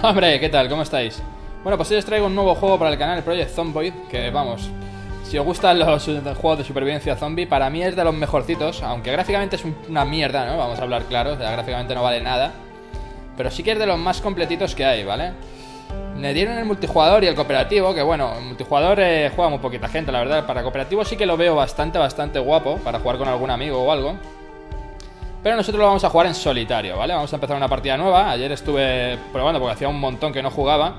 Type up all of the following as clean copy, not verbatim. Hombre, ¿qué tal? ¿Cómo estáis? Bueno, pues hoy os traigo un nuevo juego para el canal, el Project Zomboid, que vamos, si os gustan los juegos de supervivencia zombie, para mí es de los mejorcitos, aunque gráficamente es una mierda, ¿no? Vamos a hablar claro, o sea, gráficamente no vale nada, pero sí que es de los más completitos que hay, ¿vale? Me dieron el multijugador y el cooperativo, que bueno, el multijugador juega muy poquita gente, la verdad. Para cooperativo sí que lo veo bastante guapo, para jugar con algún amigo o algo. Pero nosotros lo vamos a jugar en solitario, ¿vale? Vamos a empezar una partida nueva. Ayer estuve probando porque hacía un montón que no jugaba.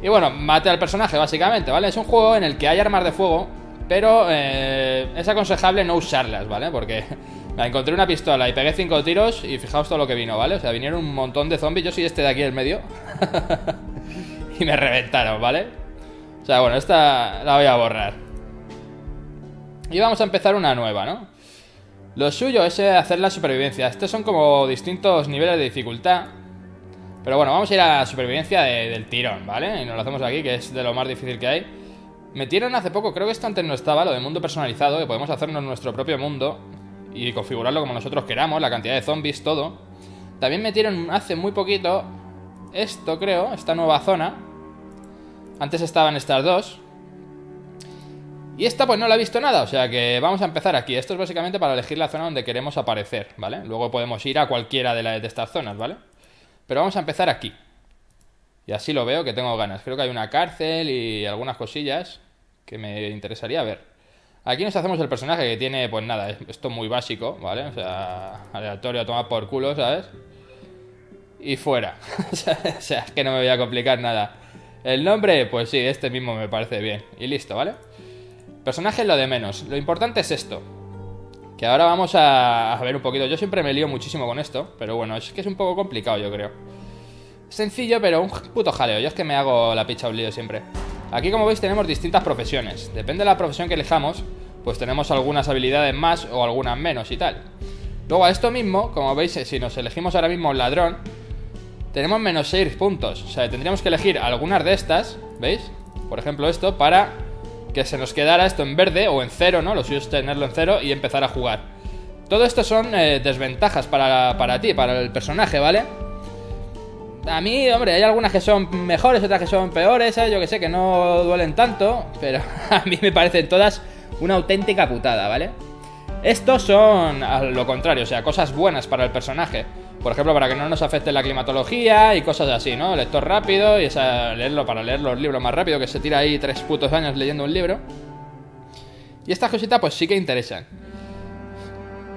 Y bueno, maté al personaje básicamente, ¿vale? Es un juego en el que hay armas de fuego, pero es aconsejable no usarlas, ¿vale? Porque me encontré una pistola y pegué 5 tiros y fijaos todo lo que vino, ¿vale? O sea, vinieron un montón de zombies. Yo soy este de aquí del medio. Y me reventaron, ¿vale? O sea, bueno, esta la voy a borrar. Y vamos a empezar una nueva, ¿no? Lo suyo es hacer la supervivencia. Estos son como distintos niveles de dificultad. Pero bueno, vamos a ir a la supervivencia del tirón, ¿vale? Y nos lo hacemos aquí, que es de lo más difícil que hay. Metieron hace poco, creo que esto antes no estaba, lo de mundo personalizado, que podemos hacernos nuestro propio mundo y configurarlo como nosotros queramos, la cantidad de zombies, todo. También metieron hace muy poquito esto, creo, esta nueva zona. Antes estaban estas dos. Y esta pues no la he visto nada, o sea que vamos a empezar aquí. Esto es básicamente para elegir la zona donde queremos aparecer, ¿vale? Luego podemos ir a cualquiera de estas zonas, ¿vale? Pero vamos a empezar aquí. Y así lo veo, que tengo ganas. Creo que hay una cárcel y algunas cosillas que me interesaría ver. Aquí nos hacemos el personaje que tiene, pues nada, esto muy básico, ¿vale? O sea, aleatorio a tomar por culo, ¿sabes? Y fuera. O sea, es que no me voy a complicar nada. El nombre, pues sí, este mismo me parece bien. Y listo, ¿vale? Personaje es lo de menos, lo importante es esto. Que ahora vamos a ver un poquito. Yo siempre me lío muchísimo con esto, pero bueno, es que es un poco complicado, yo creo. Sencillo, pero un puto jaleo. Yo es que me hago la picha un lío siempre. Aquí, como veis, tenemos distintas profesiones. Depende de la profesión que elijamos, pues tenemos algunas habilidades más o algunas menos y tal. Luego a esto mismo, como veis, si nos elegimos ahora mismo ladrón, tenemos menos 6 puntos. O sea, tendríamos que elegir algunas de estas, ¿veis? Por ejemplo esto, para que se nos quedara esto en verde o en cero, ¿no? Lo suyo es tenerlo en cero y empezar a jugar. Todo esto son desventajas para ti, para el personaje, ¿vale? A mí, hombre, hay algunas que son mejores, otras que son peores, ¿sabes? Yo que sé, que no duelen tanto, pero a mí me parecen todas una auténtica putada, ¿vale? Estos son a lo contrario, o sea, cosas buenas para el personaje. Por ejemplo, para que no nos afecte la climatología y cosas así, ¿no? Lector rápido y para leer los libros más rápido, que se tira ahí 3 putos años leyendo un libro. Y estas cositas pues sí que interesan.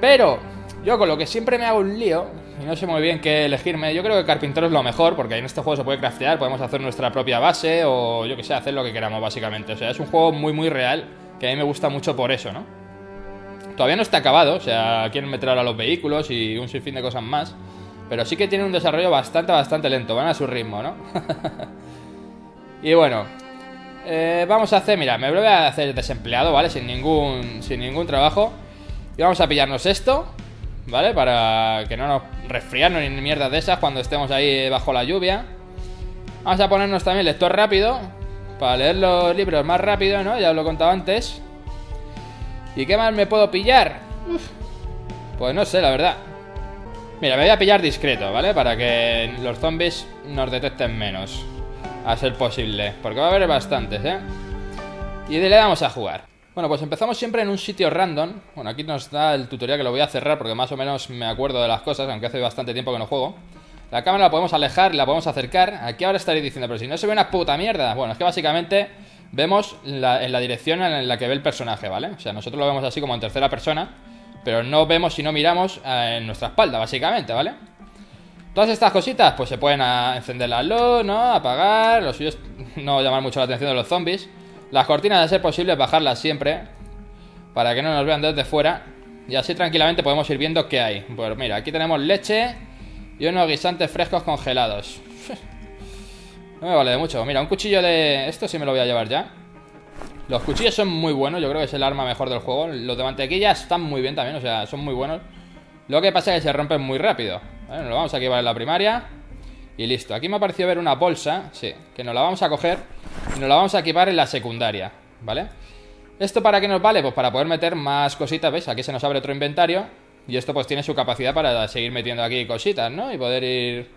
Pero yo con lo que siempre me hago un lío, y no sé muy bien qué elegirme, yo creo que carpintero es lo mejor, porque en este juego se puede craftear, podemos hacer nuestra propia base o yo que sé, hacer lo que queramos básicamente. O sea, es un juego muy real, que a mí me gusta mucho por eso, ¿no? Todavía no está acabado, o sea, quieren meter ahora los vehículos y un sinfín de cosas más. Pero sí que tiene un desarrollo bastante lento, van a su ritmo, ¿no? Y bueno, vamos a hacer, mira, me voy a hacer desempleado, ¿vale? Sin ningún trabajo. Y vamos a pillarnos esto, ¿vale? Para que no nos resfriarnos ni mierdas de esas cuando estemos ahí bajo la lluvia. Vamos a ponernos también lector rápido, para leer los libros más rápido, ¿no? Ya os lo he contado antes. ¿Y qué más me puedo pillar? Uf, pues no sé, la verdad. Mira, me voy a pillar discreto, ¿vale? Para que los zombies nos detecten menos, a ser posible, porque va a haber bastantes, ¿eh? Y le damos a jugar. Bueno, pues empezamos siempre en un sitio random. Bueno, aquí nos da el tutorial, que lo voy a cerrar porque más o menos me acuerdo de las cosas, aunque hace bastante tiempo que no juego. La cámara la podemos alejar, la podemos acercar. Aquí ahora estaréis diciendo, pero si no se ve una puta mierda. Bueno, es que básicamente vemos en la dirección en la que ve el personaje, ¿vale? O sea, nosotros lo vemos así como en tercera persona, pero no vemos si no miramos en nuestra espalda, básicamente, ¿vale? Todas estas cositas, pues se pueden encender la luz, ¿no? Apagar, lo suyo es no llamar mucho la atención de los zombies. Las cortinas, de ser posible, bajarlas siempre, para que no nos vean desde fuera. Y así tranquilamente podemos ir viendo qué hay. Pues mira, aquí tenemos leche y unos guisantes frescos congelados. No me vale de mucho. Mira, un cuchillo de... Esto sí me lo voy a llevar ya. Los cuchillos son muy buenos, yo creo que es el arma mejor del juego. Los de mantequilla están muy bien también, o sea, son muy buenos. Lo que pasa es que se rompen muy rápido. Bueno, nos lo vamos a llevar en la primaria. Y listo, aquí me ha parecido ver una bolsa. Sí, que nos la vamos a coger y nos la vamos a equipar en la secundaria, ¿vale? ¿Esto para qué nos vale? Pues para poder meter más cositas, ¿veis? Aquí se nos abre otro inventario. Y esto pues tiene su capacidad para seguir metiendo aquí cositas, ¿no? Y poder ir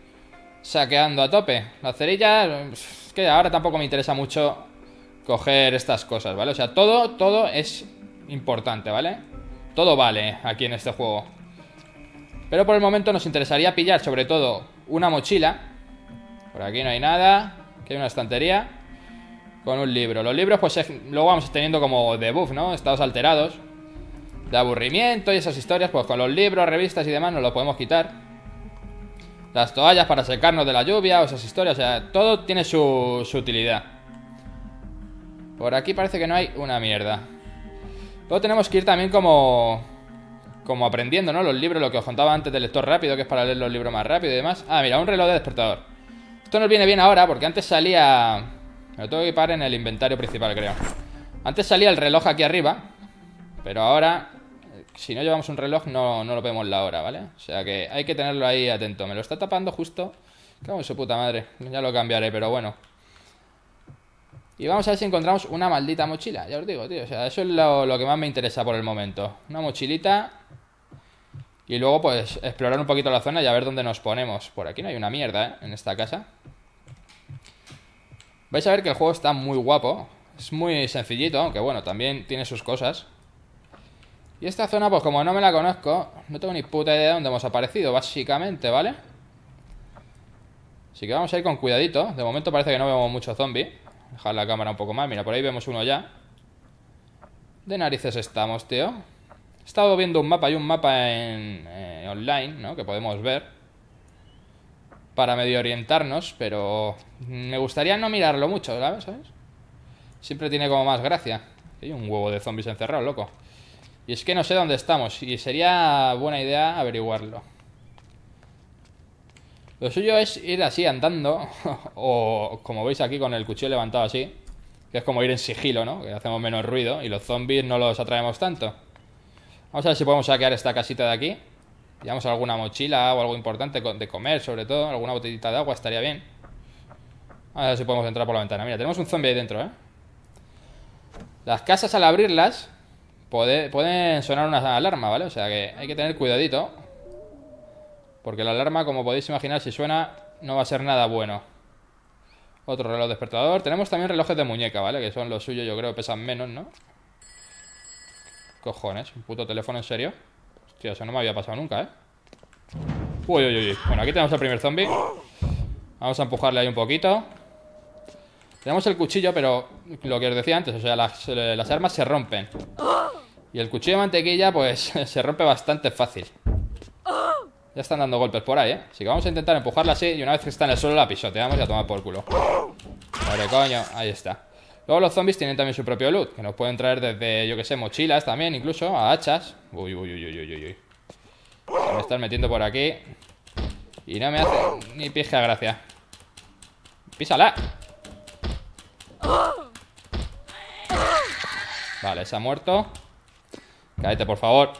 saqueando a tope. La cerilla, es que ahora tampoco me interesa mucho coger estas cosas, ¿vale? O sea, todo es importante, ¿vale? Todo vale aquí en este juego. Pero por el momento nos interesaría pillar, sobre todo, una mochila. Por aquí no hay nada. Aquí hay una estantería con un libro. Los libros, pues, luego vamos teniendo como debuff, ¿no? Estados alterados de aburrimiento y esas historias. Pues con los libros, revistas y demás nos lo podemos quitar. Las toallas para secarnos de la lluvia o esas historias. O sea, todo tiene su utilidad. Por aquí parece que no hay una mierda. Luego tenemos que ir también como aprendiendo, ¿no? Los libros, lo que os contaba antes del lector rápido, que es para leer los libros más rápido y demás. Ah, mira, un reloj de despertador. Esto nos viene bien ahora porque antes salía... Me lo tengo que parar en el inventario principal, creo. Antes salía el reloj aquí arriba, pero ahora, si no llevamos un reloj, no lo vemos la hora, ¿vale? O sea que hay que tenerlo ahí atento. Me lo está tapando justo. Cago en su puta madre. Ya lo cambiaré, pero bueno. Y vamos a ver si encontramos una maldita mochila. Ya os digo, tío. O sea, eso es lo que más me interesa por el momento. Una mochilita. Y luego, pues, explorar un poquito la zona y a ver dónde nos ponemos. Por aquí no hay una mierda, ¿eh? En esta casa. Vais a ver que el juego está muy guapo. Es muy sencillito, aunque bueno, también tiene sus cosas. Y esta zona, pues como no me la conozco, no tengo ni puta idea de dónde hemos aparecido, básicamente, ¿vale? Así que vamos a ir con cuidadito. De momento parece que no vemos mucho zombie. Dejar la cámara un poco más. Mira, por ahí vemos uno ya. De narices estamos, tío. He estado viendo un mapa. Hay un mapa en online, ¿no? Que podemos ver para medio orientarnos. Pero me gustaría no mirarlo mucho, ¿sabes? Siempre tiene como más gracia. Hay un huevo de zombies encerrados, loco. Y es que no sé dónde estamos. Y sería buena idea averiguarlo. Lo suyo es ir así andando, o como veis aquí con el cuchillo levantado así, que es como ir en sigilo, ¿no? Que hacemos menos ruido y los zombies no los atraemos tanto. Vamos a ver si podemos saquear esta casita de aquí. Llevamos alguna mochila o algo importante de comer, sobre todo. Alguna botellita de agua estaría bien. Vamos a ver si podemos entrar por la ventana. Mira, tenemos un zombie ahí dentro, ¿eh? Las casas al abrirlas pueden sonar una alarma, ¿vale? O sea que hay que tener cuidadito. Porque la alarma, como podéis imaginar, si suena, no va a ser nada bueno. Otro reloj despertador. Tenemos también relojes de muñeca, ¿vale? Que son los suyos, yo creo, pesan menos, ¿no? Cojones, un puto teléfono, ¿en serio? Hostia, eso no me había pasado nunca, ¿eh? Uy, uy, uy. Bueno, aquí tenemos el primer zombie. Vamos a empujarle ahí un poquito. Tenemos el cuchillo, pero lo que os decía antes, o sea, las armas se rompen. Y el cuchillo de mantequilla, pues, se rompe bastante fácil. Ya están dando golpes por ahí, ¿eh? Así que vamos a intentar empujarla así. Y una vez que está en el suelo la pisoteamos y a tomar por culo. Pobre coño, ahí está. Luego los zombies tienen también su propio loot, que nos pueden traer desde, yo que sé, mochilas también, incluso, a hachas. Uy, uy, uy, uy, uy, uy. Me están metiendo por aquí y no me hace ni pija gracia. ¡Písala! Vale, se ha muerto. Cállate, por favor.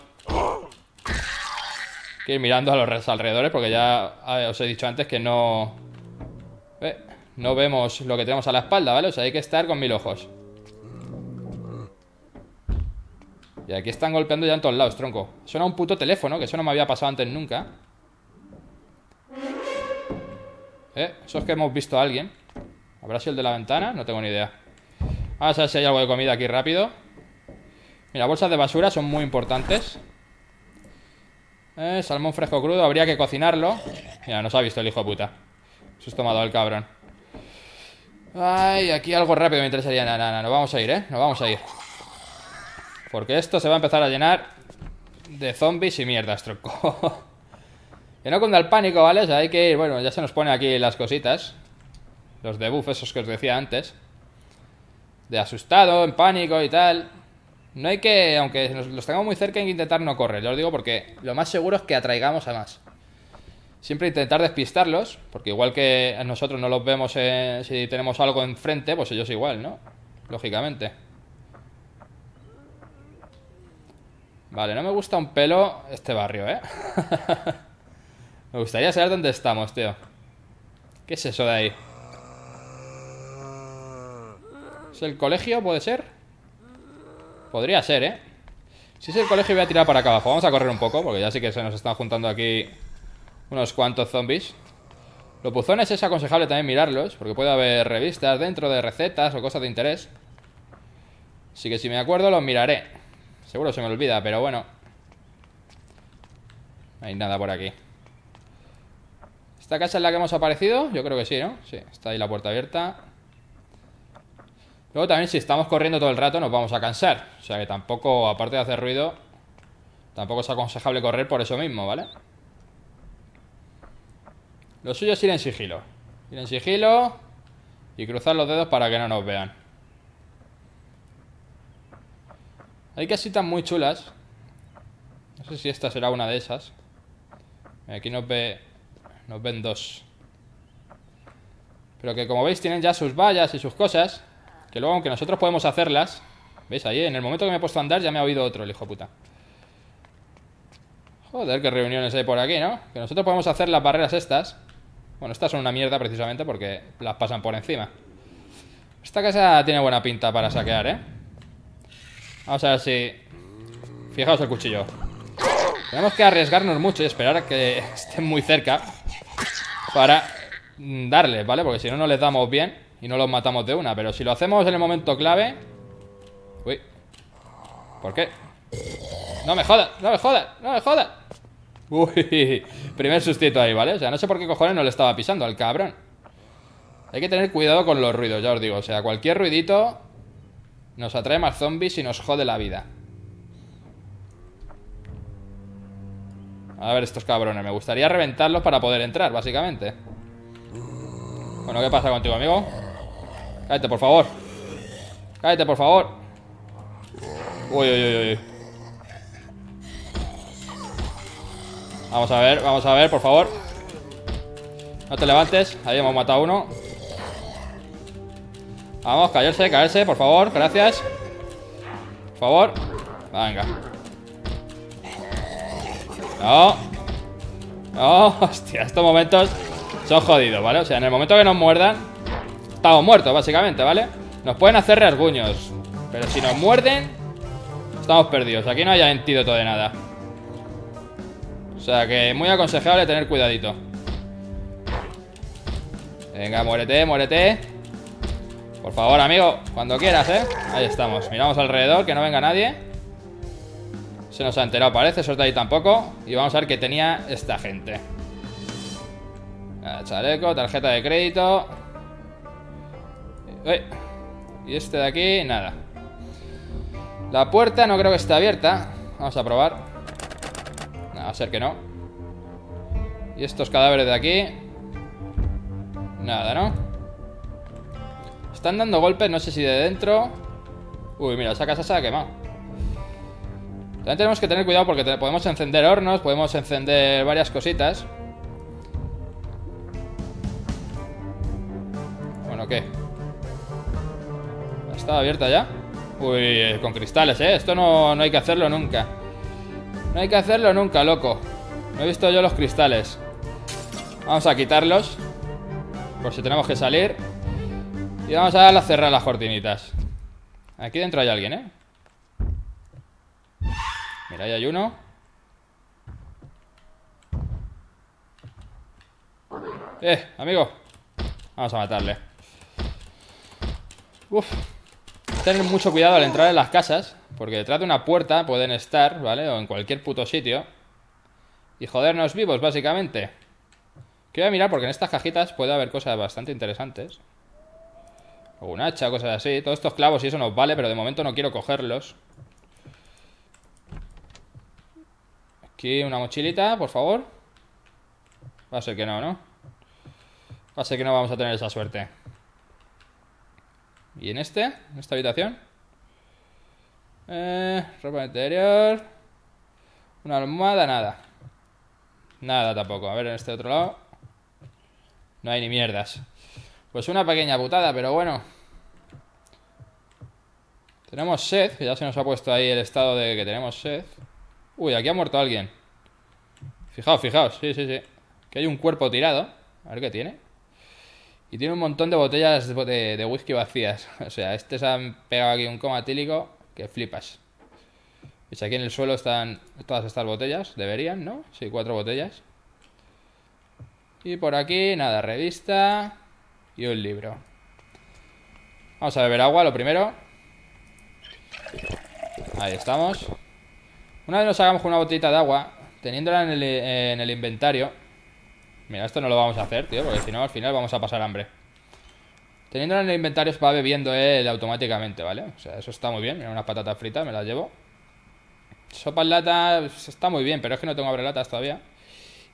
Que ir mirando a los alrededores porque ya os he dicho antes que no vemos lo que tenemos a la espalda, ¿vale? O sea, hay que estar con mil ojos. Y aquí están golpeando ya en todos lados, tronco. Suena un puto teléfono, que eso no me había pasado antes nunca. Eso es que hemos visto a alguien. ¿Habrá sido el de la ventana? No tengo ni idea. Vamos a ver si hay algo de comida aquí rápido. Mira, bolsas de basura son muy importantes. Salmón fresco crudo, habría que cocinarlo. Mira, nos ha visto el hijo de puta. Se ha tomado el cabrón. Ay, aquí algo rápido me interesaría. No, nos vamos a ir, ¿eh? Nos vamos a ir. Porque esto se va a empezar a llenar de zombies y mierdas, tronco. Que no cunda el pánico, ¿vale? O sea, hay que ir... Bueno, ya se nos pone aquí las cositas. Los debuffs esos que os decía antes. De asustado, en pánico y tal... No hay que, aunque los tengamos muy cerca, hay que intentar no correr. Yo os digo porque lo más seguro es que atraigamos a más. Siempre intentar despistarlos, porque igual que nosotros no los vemos si tenemos algo enfrente, pues ellos igual, ¿no? Lógicamente. Vale, no me gusta un pelo este barrio, ¿eh? Me gustaría saber dónde estamos, tío. ¿Qué es eso de ahí? ¿Es el colegio, puede ser? Podría ser, ¿eh? Si es el colegio voy a tirar para acá abajo. Vamos a correr un poco, porque ya sí que se nos están juntando aquí unos cuantos zombies. Los buzones es aconsejable también mirarlos, porque puede haber revistas dentro de recetas o cosas de interés. Así que si me acuerdo los miraré. Seguro se me olvida, pero bueno. No hay nada por aquí. ¿Esta casa es la que hemos aparecido? Yo creo que sí, ¿no? Sí, está ahí la puerta abierta. Luego también, si estamos corriendo todo el rato nos vamos a cansar. O sea que tampoco, aparte de hacer ruido, tampoco es aconsejable correr por eso mismo, ¿vale? Lo suyo es ir en sigilo. Ir en sigilo y cruzar los dedos para que no nos vean. Hay casitas muy chulas. No sé si esta será una de esas. Aquí nos ven dos. Pero que como veis tienen ya sus vallas y sus cosas, que luego aunque nosotros podemos hacerlas. ¿Veis ahí? En el momento que me he puesto a andar ya me ha oído otro, el hijo puta. Joder, qué reuniones hay por aquí, ¿no? Que nosotros podemos hacer las barreras estas. Bueno, estas son una mierda precisamente porque las pasan por encima. Esta casa tiene buena pinta para saquear, ¿eh? Vamos a ver si... Fijaos el cuchillo. Tenemos que arriesgarnos mucho y esperar a que estén muy cerca para darles, ¿vale? Porque si no, no les damos bien y no los matamos de una. Pero si lo hacemos en el momento clave... Uy. ¿Por qué? No me jodas, no me jodas, no me jodas. Uy, primer sustito ahí, ¿vale? O sea, no sé por qué cojones no le estaba pisando al cabrón. Hay que tener cuidado con los ruidos, ya os digo. O sea, cualquier ruidito nos atrae más zombies y nos jode la vida. A ver estos cabrones, me gustaría reventarlos para poder entrar, básicamente. Bueno, ¿qué pasa contigo, amigo? Cállate, por favor. Cállate, por favor. Uy, uy, uy, uy. Vamos a ver, por favor. No te levantes, ahí hemos matado a uno. Vamos, caerse, caerse, por favor, gracias. Por favor. Venga. No. No, hostia, estos momentos son jodidos, ¿vale? O sea, en el momento que nos muerdan estamos muertos, básicamente, ¿vale? Nos pueden hacer rasguños, pero si nos muerden estamos perdidos, aquí no hay antídoto de nada. O sea que muy aconsejable tener cuidadito. Venga, muérete, muérete. Por favor, amigo, cuando quieras, ¿eh? Ahí estamos, miramos alrededor, que no venga nadie. Se nos ha enterado, parece, esos de ahí tampoco. Y vamos a ver qué tenía esta gente. Chaleco, tarjeta de crédito. Uy. Y este de aquí, nada. La puerta no creo que esté abierta. Vamos a probar. A ser que no. Y estos cadáveres de aquí. Nada, ¿no? Están dando golpes, no sé si de dentro. Uy, mira, esa casa se ha quemado. También tenemos que tener cuidado porque podemos encender hornos, podemos encender varias cositas. Bueno, ¿qué? ¿Está abierta ya? Uy, con cristales, ¿eh? Esto no hay que hacerlo nunca. No hay que hacerlo nunca, loco. No he visto yo los cristales. Vamos a quitarlos por si tenemos que salir. Y vamos a darle a cerrar las cortinitas. Aquí dentro hay alguien, ¿eh? Mira, ahí hay uno. Amigo. Vamos a matarle. Uf. Tener mucho cuidado al entrar en las casas, porque detrás de una puerta pueden estar, ¿vale? O en cualquier puto sitio. Y jodernos vivos, básicamente. Que voy a mirar porque en estas cajitas puede haber cosas bastante interesantes. O un hacha, cosas así. Todos estos clavos y eso nos vale, pero de momento no quiero cogerlos. Aquí una mochilita, por favor. Va a ser que no, ¿no? Va a ser que no vamos a tener esa suerte. ¿Y en este? ¿En esta habitación? Ropa interior. Una almohada, nada. Nada tampoco. A ver, en este otro lado. No hay ni mierdas. Pues una pequeña putada, pero bueno. Tenemos sed, que ya se nos ha puesto ahí el estado de que tenemos sed. Uy, aquí ha muerto alguien. Fijaos, fijaos, sí, sí, sí. Que hay un cuerpo tirado. A ver qué tiene. Y tiene un montón de botellas de whisky vacías. O sea, este se han pegado aquí un coma etílico que flipas. Pues aquí en el suelo están todas estas botellas. Deberían, ¿no? Sí, 4 botellas. Y por aquí, nada, revista y un libro. Vamos a beber agua, lo primero. Ahí estamos. Una vez nos hagamos con una botellita de agua, teniéndola en el inventario. Mira, esto no lo vamos a hacer, tío, porque si no al final vamos a pasar hambre. Teniéndola en el inventario se va bebiendo él automáticamente, ¿vale? O sea, eso está muy bien. Mira, unas patatas fritas, me las llevo. Sopa en lata, está muy bien, pero es que no tengo abrelatas todavía.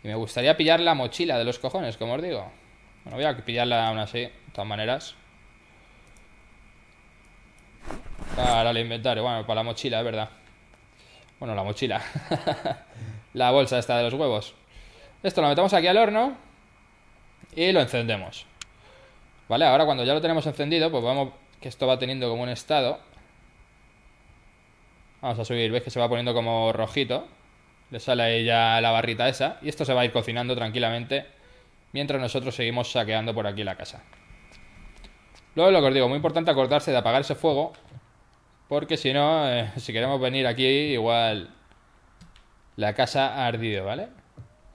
Y me gustaría pillar la mochila de los cojones, como os digo. Bueno, voy a pillarla aún así, de todas maneras. Para el inventario, bueno, para la mochila, es verdad. Bueno, la mochila. La bolsa esta de los huevos. Esto lo metemos aquí al horno y lo encendemos. Vale, ahora cuando ya lo tenemos encendido, pues vamos, que esto va teniendo como un estado. Vamos a subir, veis que se va poniendo como rojito. Le sale ahí ya la barrita esa. Y esto se va a ir cocinando tranquilamente mientras nosotros seguimos saqueando por aquí la casa. Luego lo que os digo, muy importante acordarse de apagar ese fuego, porque si no, si queremos venir aquí, igual la casa ha ardido, ¿vale?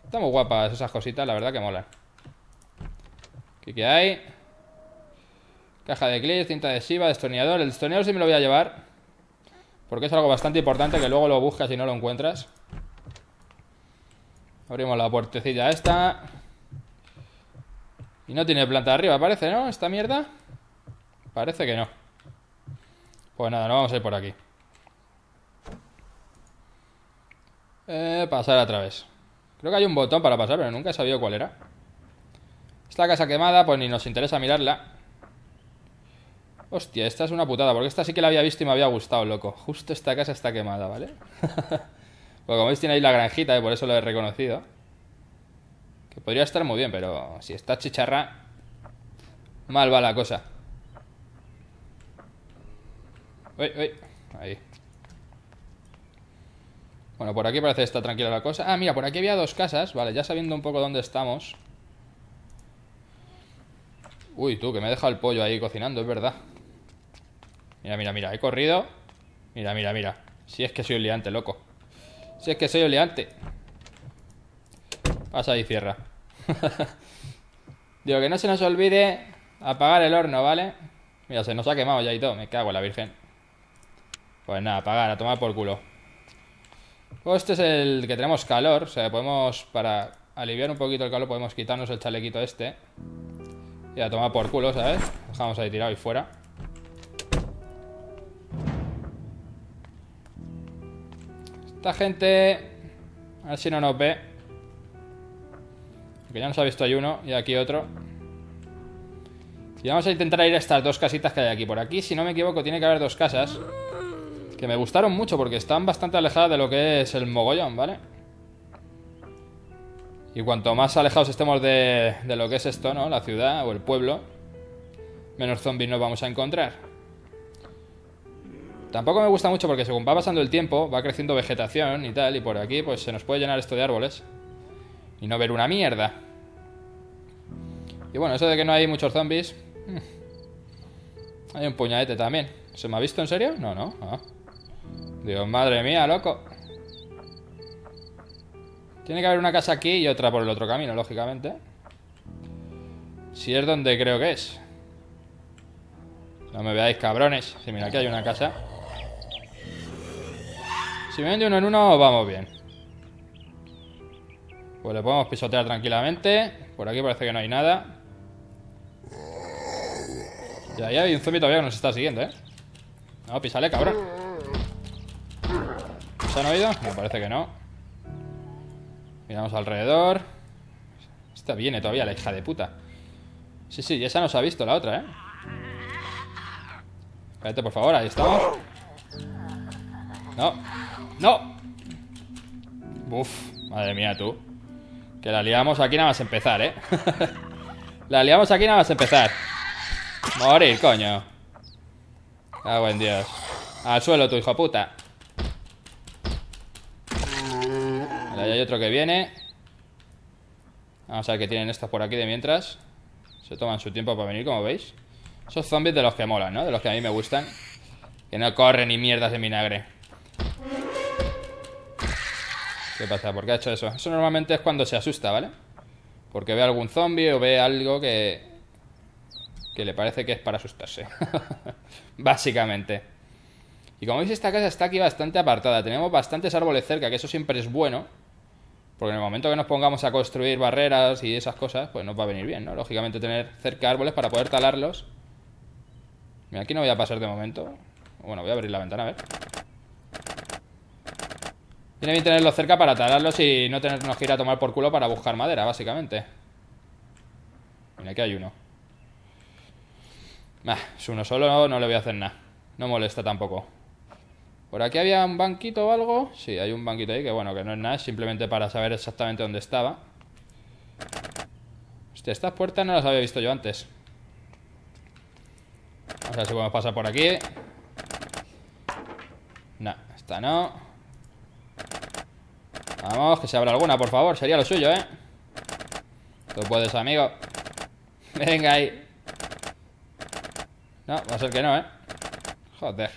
Están muy guapas esas cositas, la verdad que molan. Aquí que hay caja de clips, cinta adhesiva, destornillador. El destornillador sí me lo voy a llevar, porque es algo bastante importante que luego lo buscas y no lo encuentras. Abrimos la puertecilla esta. Y no tiene planta arriba, parece, ¿no? Esta mierda. Parece que no. Pues nada, nos vamos a ir por aquí. Pasar a través. Creo que hay un botón para pasar, pero nunca he sabido cuál era. Esta casa quemada, pues ni nos interesa mirarla. Hostia, esta es una putada, porque esta sí que la había visto y me había gustado, loco. Justo esta casa está quemada, ¿vale? Pues como veis tiene ahí la granjita, y por eso lo he reconocido. Que podría estar muy bien, pero si está chicharra, mal va la cosa. Uy, uy, ahí. Bueno, por aquí parece que está tranquila la cosa. Ah, mira, por aquí había dos casas. Vale, ya sabiendo un poco dónde estamos. Uy, tú, que me he dejado el pollo ahí cocinando, es verdad. Mira, mira, mira, he corrido. Mira, mira, mira. Si es que soy un liante, loco. Si es que soy un liante. Pasa y cierra. Digo, que no se nos olvide apagar el horno, ¿vale? Mira, se nos ha quemado ya y todo. Me cago en la virgen. Pues nada, apagar, a tomar por culo. Pues este es el que tenemos calor. O sea, podemos, para aliviar un poquito el calor, podemos quitarnos el chalequito este. Y a tomar por culo, ¿sabes? Dejamos ahí tirado y fuera. Esta gente, a ver si no nos ve, porque ya nos ha visto ahí uno y aquí otro. Y vamos a intentar ir a estas dos casitas que hay aquí. Por aquí, si no me equivoco, tiene que haber dos casas, que me gustaron mucho porque están bastante alejadas de lo que es el mogollón, ¿vale? Y cuanto más alejados estemos de lo que es esto, ¿no? La ciudad o el pueblo, menos zombies nos vamos a encontrar. Tampoco me gusta mucho porque según va pasando el tiempo va creciendo vegetación y tal, y por aquí pues se nos puede llenar esto de árboles y no ver una mierda. Y bueno, eso de que no hay muchos zombies. Hay un puñadete también. ¿Se me ha visto en serio? No, no, no. Dios, madre mía, loco. Tiene que haber una casa aquí y otra por el otro camino, lógicamente. Si es donde creo que es. No me veáis, cabrones. Si mira, aquí hay una casa. Si me ven de uno en uno, vamos bien. Pues le podemos pisotear tranquilamente. Por aquí parece que no hay nada. Y ahí hay un zombie todavía que nos está siguiendo, ¿eh? No, písale, cabrón. ¿Os han oído? No, parece que no. Miramos alrededor. Esta viene todavía, la hija de puta. Sí, sí, esa nos ha visto, la otra, ¿eh? Cállate, por favor, ahí estamos. No, no. Uf, madre mía, tú. Que la liamos aquí nada más empezar, ¿eh? La liamos aquí nada más empezar. Morir, coño. Ah, buen Dios. Al suelo, tu hijo puta. Ahí hay otro que viene. Vamos a ver qué tienen estos por aquí de mientras. Se toman su tiempo para venir, como veis. Esos zombies de los que molan, ¿no? De los que a mí me gustan. Que no corren ni mierdas de vinagre. ¿Qué pasa? ¿Por qué ha hecho eso? Eso normalmente es cuando se asusta, ¿vale? Porque ve algún zombie o ve algo que le parece que es para asustarse. Básicamente. Y como veis, esta casa está aquí bastante apartada. Tenemos bastantes árboles cerca, que eso siempre es bueno. Porque en el momento que nos pongamos a construir barreras y esas cosas, pues nos va a venir bien, ¿no? Lógicamente tener cerca árboles para poder talarlos. Mira, aquí no voy a pasar de momento. Bueno, voy a abrir la ventana, a ver. Tiene bien tenerlos cerca para talarlos y no tenernos que ir a tomar por culo para buscar madera, básicamente. Mira, aquí hay uno. Nah, es uno solo, no le voy a hacer nada. No molesta tampoco. ¿Por aquí había un banquito o algo? Sí, hay un banquito ahí que, bueno, que no es nada. Es simplemente para saber exactamente dónde estaba. Hostia, estas puertas no las había visto yo antes. Vamos a ver si podemos pasar por aquí. Nah, esta no. Vamos, que se abra alguna, por favor. Sería lo suyo, ¿eh? Tú puedes, amigo. Venga ahí. No, va a ser que no, ¿eh? Joder.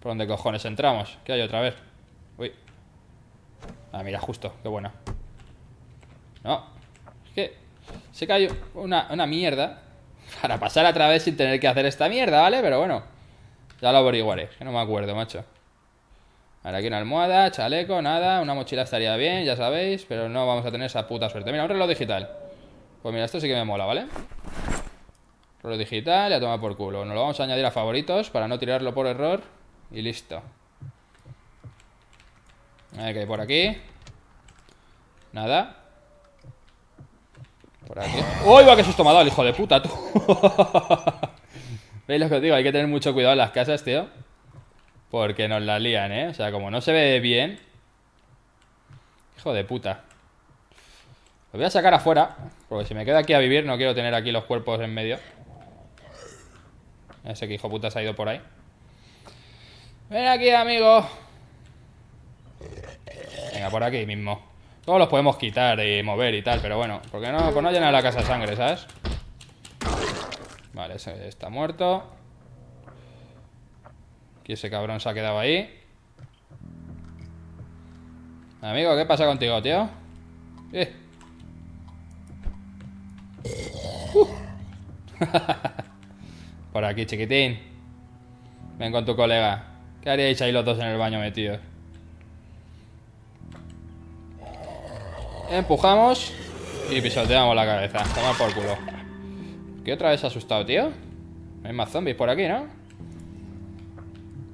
¿Por dónde cojones entramos? ¿Qué hay otra vez? Uy. Ah, mira, justo. Qué bueno. No. Es que sé que hay una mierda para pasar a través sin tener que hacer esta mierda, ¿vale? Pero bueno, ya lo averiguaré. Que no me acuerdo, macho. Ahora aquí una almohada, chaleco, nada. Una mochila estaría bien, ya sabéis. Pero no vamos a tener esa puta suerte. Mira, un reloj digital. Pues mira, esto sí que me mola, ¿vale? Reloj digital, ya toma por culo. Nos lo vamos a añadir a favoritos para no tirarlo por error. Y listo. A ver qué hay por aquí. Nada. Por aquí. ¡Uy, va, qué susto me ha dado el hijo de puta, tú! ¿Veis lo que os digo? Hay que tener mucho cuidado en las casas, tío. Porque nos la lían, ¿eh? O sea, como no se ve bien. Hijo de puta. Lo voy a sacar afuera. Porque si me quedo aquí a vivir, no quiero tener aquí los cuerpos en medio. Ese que hijo de puta se ha ido por ahí. Ven aquí, amigo. Venga, por aquí mismo. Todos los podemos quitar y mover y tal, pero bueno. Porque no, pues no llenar la casa de sangre, ¿sabes? Vale, ese está muerto. Y ese cabrón se ha quedado ahí. Amigo, ¿qué pasa contigo, tío? Por aquí, chiquitín. Ven con tu colega. ¿Qué haríais ahí los dos en el baño metidos? Empujamos y pisoteamos la cabeza. Toma por culo. ¿Qué otra vez asustado, tío? No hay más zombies por aquí, ¿no?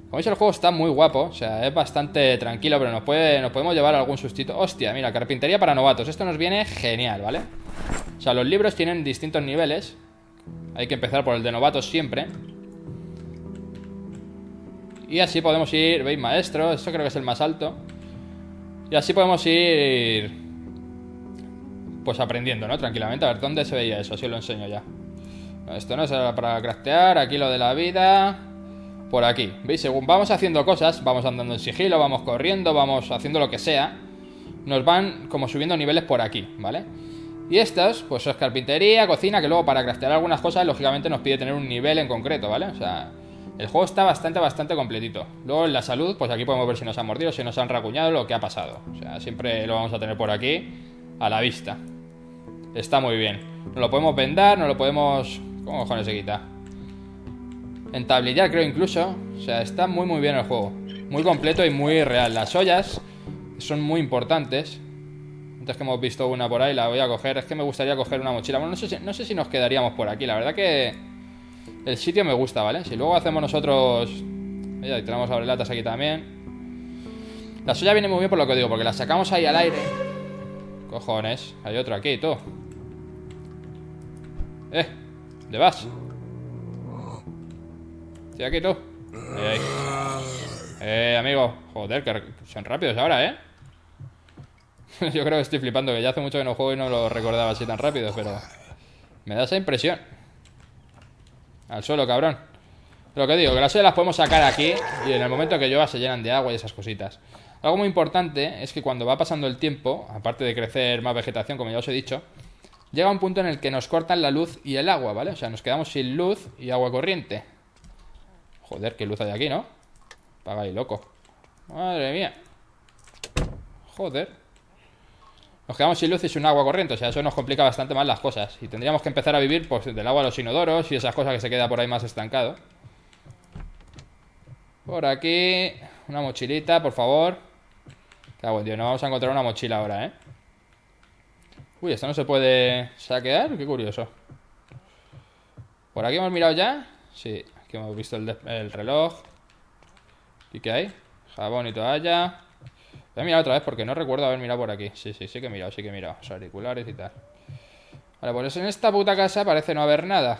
Como veis, el juego está muy guapo, o sea, es bastante tranquilo, pero nos podemos llevar algún sustito. Hostia, mira, carpintería para novatos, esto nos viene genial, ¿vale? O sea, los libros tienen distintos niveles, hay que empezar por el de novatos siempre. Y así podemos ir, veis, maestro, esto creo que es el más alto. Y así podemos ir, pues aprendiendo, ¿no? Tranquilamente, a ver, ¿dónde se veía eso? Así os lo enseño ya. Esto no es para craftear, aquí lo de la vida. Por aquí, ¿veis? Según vamos haciendo cosas, vamos andando en sigilo, vamos corriendo, vamos haciendo lo que sea, nos van como subiendo niveles por aquí, ¿vale? Y estas, pues es carpintería, cocina, que luego para craftear algunas cosas, lógicamente nos pide tener un nivel en concreto, ¿vale? O sea, el juego está bastante completito. Luego en la salud, pues aquí podemos ver si nos han mordido, si nos han racuñado, lo que ha pasado. O sea, siempre lo vamos a tener por aquí, a la vista. Está muy bien. Nos lo podemos vendar, nos lo podemos... ¿Cómo cojones se quita? Entablillar, creo, incluso. O sea, está muy bien el juego. Muy completo y muy real. Las ollas son muy importantes. Antes que hemos visto una por ahí, la voy a coger. Es que me gustaría coger una mochila. Bueno, no sé si nos quedaríamos por aquí. La verdad que el sitio me gusta, ¿vale? Si luego hacemos nosotros... Mira, y tenemos abrelatas aquí también. Las ollas vienen muy bien por lo que digo, porque las sacamos ahí al aire. Cojones. Hay otro aquí, tú. ¿Dónde vas? Estoy aquí, tú. Amigo. Joder, que son rápidos ahora, ¿eh? Yo creo que estoy flipando, que ya hace mucho que no juego y no lo recordaba así tan rápido, pero... me da esa impresión. Al suelo, cabrón. Lo que digo, que las ollas las podemos sacar aquí y en el momento que llueva se llenan de agua y esas cositas. Algo muy importante es que cuando va pasando el tiempo, aparte de crecer más vegetación, como ya os he dicho, llega un punto en el que nos cortan la luz y el agua, ¿vale? O sea, nos quedamos sin luz y agua corriente. Joder, qué luz hay aquí, ¿no? Paga ahí, loco. Madre mía. Joder. nos quedamos sin luz y sin agua corriente. O sea, eso nos complica bastante más las cosas. Y tendríamos que empezar a vivir, pues, del agua a los inodoros y esas cosas que se queda por ahí más estancado. Por aquí, una mochilita, por favor. Cago en Dios, nos vamos a encontrar una mochila ahora, ¿eh? Uy, ¿esta no se puede saquear? Qué curioso. ¿Por aquí hemos mirado ya? Sí, aquí hemos visto el reloj. ¿Y qué hay? Jabón y toalla. Voy a mirar otra vez porque no recuerdo haber mirado por aquí. Sí, sí, sí que he mirado. Los auriculares y tal. Vale, pues en esta puta casa parece no haber nada.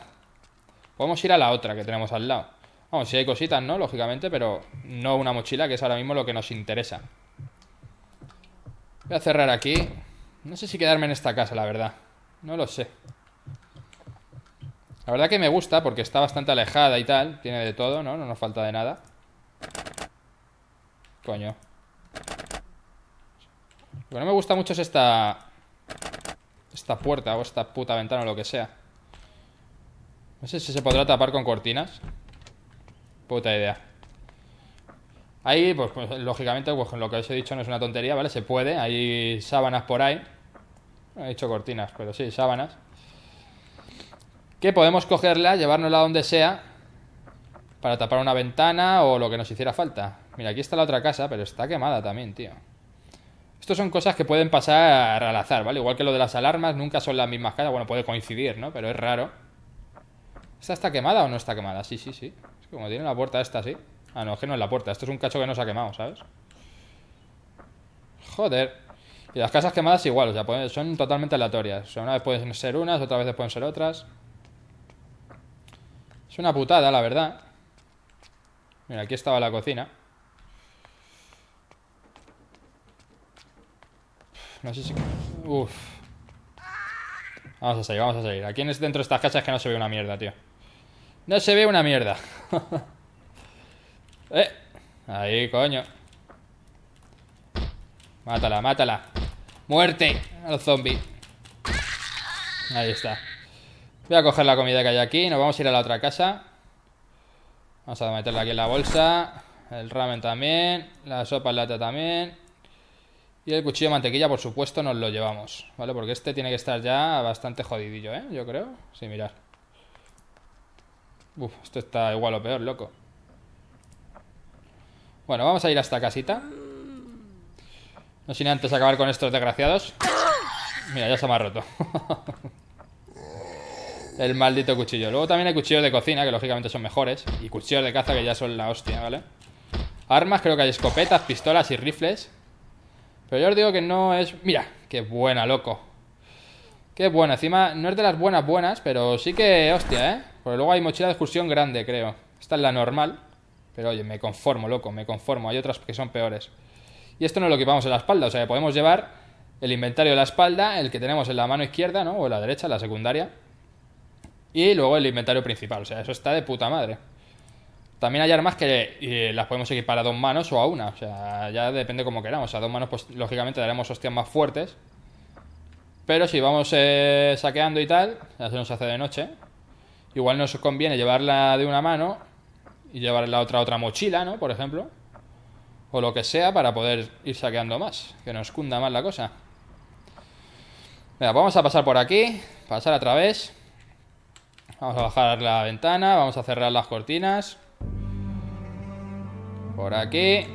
Podemos ir a la otra que tenemos al lado. Vamos, si hay cositas, ¿no? Lógicamente, pero no una mochila, que es ahora mismo lo que nos interesa. Voy a cerrar aquí. No sé si quedarme en esta casa, la verdad. No lo sé. La verdad que me gusta porque está bastante alejada y tal. Tiene de todo, ¿no? No nos falta de nada. Coño. Lo que no me gusta mucho es esta puerta o esta puta ventana o lo que sea. No sé si se podrá tapar con cortinas. Puta idea. Ahí, pues lógicamente, pues lo que os he dicho no es una tontería, ¿vale? Se puede. Hay sábanas por ahí. No he dicho cortinas, pero sí, sábanas. Que podemos cogerla, llevárnosla donde sea para tapar una ventana o lo que nos hiciera falta. Mira, aquí está la otra casa, pero está quemada también, tío. Estos son cosas que pueden pasar al azar, ¿vale? Igual que lo de las alarmas, nunca son las mismas casas. Bueno, puede coincidir, ¿no? Pero es raro. ¿Esta está quemada o no está quemada? Sí, sí, sí. Es que como tiene la puerta esta, sí. Ah, no, es que no es la puerta. Esto es un cacho que no se ha quemado, ¿sabes? Joder. Y las casas quemadas igual, o sea, son totalmente aleatorias. O sea, una vez pueden ser unas, otra vez pueden ser otras. Es una putada, la verdad. Mira, aquí estaba la cocina. No sé si... Uf. Vamos a seguir, vamos a seguir. Aquí dentro de estas casas que no se ve una mierda, tío. No se ve una mierda. Ahí, coño. Mátala, mátala. Muerte a los zombies. Ahí está. Voy a coger la comida que hay aquí. Nos vamos a ir a la otra casa. Vamos a meterla aquí en la bolsa. El ramen también. La sopa en lata también. Y el cuchillo de mantequilla, por supuesto, nos lo llevamos, ¿vale? Porque este tiene que estar ya bastante jodidillo, ¿eh? Yo creo. Sí, mirad. Uf, esto está igual o peor, loco. Bueno, vamos a ir a esta casita. No sin antes acabar con estos desgraciados. Mira, ya se me ha roto. El maldito cuchillo. Luego también hay cuchillos de cocina, que lógicamente son mejores. Y cuchillos de caza, que ya son la hostia, ¿vale? Armas, creo que hay escopetas, pistolas y rifles. Pero yo os digo que no es... Mira, qué buena, loco. Qué buena, encima no es de las buenas buenas, pero sí que, hostia, ¿eh? Porque luego hay mochila de excursión grande, creo. Esta es la normal. Pero oye, me conformo, loco, me conformo. Hay otras que son peores. Y esto no lo equipamos en la espalda, o sea que podemos llevar el inventario de la espalda, el que tenemos en la mano izquierda, ¿no? O en la derecha, la secundaria. Y luego el inventario principal, o sea, eso está de puta madre. También hay armas que las podemos equipar a dos manos o a una. O sea, ya depende como queramos. A dos manos, pues lógicamente daremos hostias más fuertes. Pero si vamos saqueando y tal, ya se nos hace de noche. Igual nos conviene llevarla de una mano y llevar la otra mochila, ¿no? Por ejemplo. O lo que sea para poder ir saqueando más. Que nos cunda más la cosa. Venga, vamos a pasar por aquí. Pasar a través. Vamos a bajar la ventana. Vamos a cerrar las cortinas. Por aquí.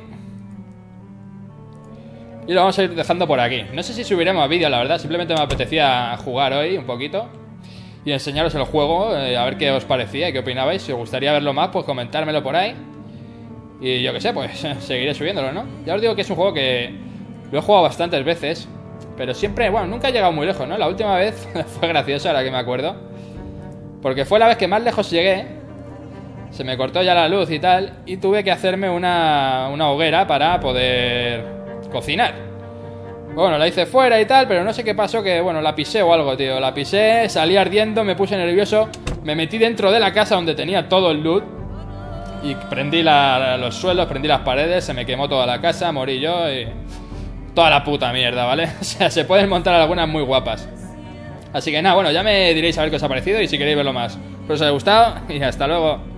Y lo vamos a ir dejando por aquí. No sé si subiremos vídeo, la verdad. Simplemente me apetecía jugar hoy un poquito y enseñaros el juego, a ver qué os parecía y qué opinabais. Si os gustaría verlo más, pues comentármelo por ahí. Y yo qué sé, pues seguiré subiéndolo, ¿no? Ya os digo que es un juego que lo he jugado bastantes veces, pero siempre, bueno, nunca he llegado muy lejos, ¿no? La última vez fue graciosa, ahora que me acuerdo, porque fue la vez que más lejos llegué. Se me cortó ya la luz y tal, y tuve que hacerme una hoguera para poder cocinar. Bueno, la hice fuera y tal, pero no sé qué pasó, que bueno, la pisé o algo, tío. La pisé, salí ardiendo, me puse nervioso, me metí dentro de la casa donde tenía todo el loot. Y prendí los suelos, prendí las paredes, se me quemó toda la casa, morí yo y... toda la puta mierda, ¿vale? O sea, se pueden montar algunas muy guapas. Así que nada, bueno, ya me diréis a ver qué os ha parecido y si queréis verlo más. Espero os haya gustado y hasta luego.